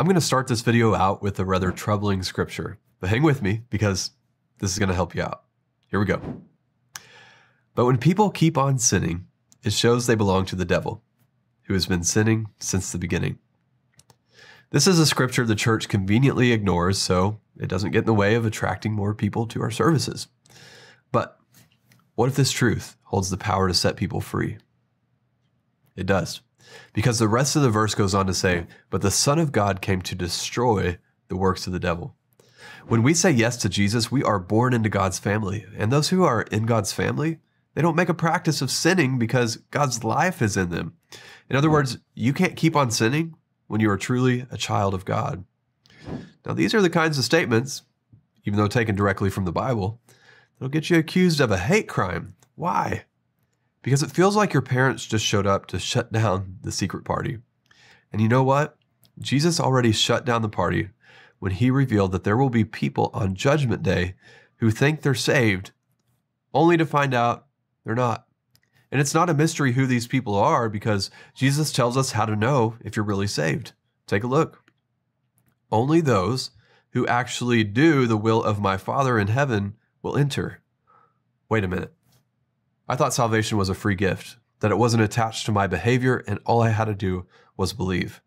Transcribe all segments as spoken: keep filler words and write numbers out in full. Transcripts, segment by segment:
I'm going to start this video out with a rather troubling scripture, but hang with me because this is going to help you out. Here we go. But when people keep on sinning, it shows they belong to the devil, who has been sinning since the beginning. This is a scripture the church conveniently ignores, so it doesn't get in the way of attracting more people to our services. But what if this truth holds the power to set people free? It does, because the rest of the verse goes on to say, but the Son of God came to destroy the works of the devil. When we say yes to Jesus, we are born into God's family, and those who are in God's family, they don't make a practice of sinning because God's life is in them. In other words, you can't keep on sinning when you are truly a child of God. Now, these are the kinds of statements, even though taken directly from the Bible, that'll get you accused of a hate crime. Why? Because it feels like your parents just showed up to shut down the secret party. And you know what? Jesus already shut down the party when he revealed that there will be people on Judgment Day who think they're saved, only to find out they're not. And it's not a mystery who these people are, because Jesus tells us how to know if you're really saved. Take a look. Only those who actually do the will of my Father in heaven will enter. Wait a minute. I thought salvation was a free gift, that it wasn't attached to my behavior and all I had to do was believe.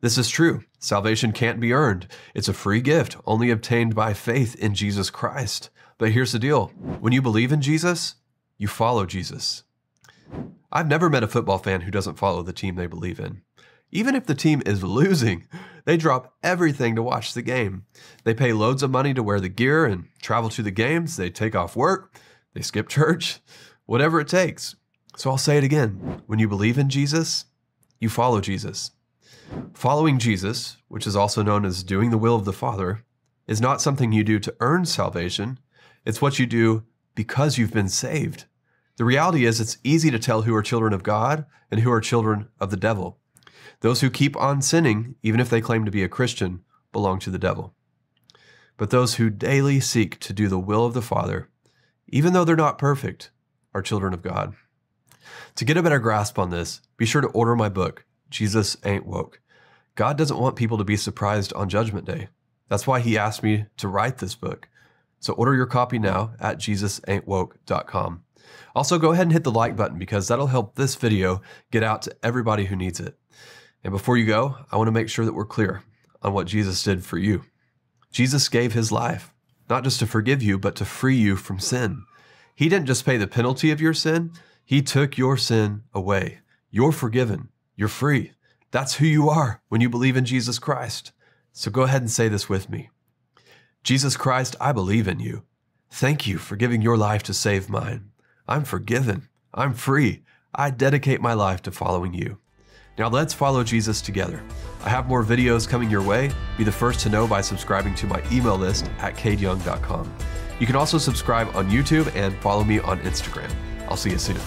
This is true. Salvation can't be earned. It's a free gift, only obtained by faith in Jesus Christ. But here's the deal. When you believe in Jesus, you follow Jesus. I've never met a football fan who doesn't follow the team they believe in. Even if the team is losing, they drop everything to watch the game. They pay loads of money to wear the gear and travel to the games. They take off work. They skip church. Whatever it takes. So I'll say it again. When you believe in Jesus, you follow Jesus. Following Jesus, which is also known as doing the will of the Father, is not something you do to earn salvation. It's what you do because you've been saved. The reality is it's easy to tell who are children of God and who are children of the devil. Those who keep on sinning, even if they claim to be a Christian, belong to the devil. But those who daily seek to do the will of the Father, even though they're not perfect, are children of God. To get a better grasp on this, be sure to order my book, Jesus Ain't Woke. God doesn't want people to be surprised on Judgment Day. That's why he asked me to write this book. So order your copy now at jesus ain't woke dot com. Also, go ahead and hit the like button because that'll help this video get out to everybody who needs it. And before you go, I want to make sure that we're clear on what Jesus did for you. Jesus gave his life, not just to forgive you, but to free you from sin. He didn't just pay the penalty of your sin. He took your sin away. You're forgiven. You're free. That's who you are when you believe in Jesus Christ. So go ahead and say this with me. Jesus Christ, I believe in you. Thank you for giving your life to save mine. I'm forgiven. I'm free. I dedicate my life to following you. Now let's follow Jesus together. I have more videos coming your way. Be the first to know by subscribing to my email list at kade young dot com. You can also subscribe on YouTube and follow me on Instagram. I'll see you soon.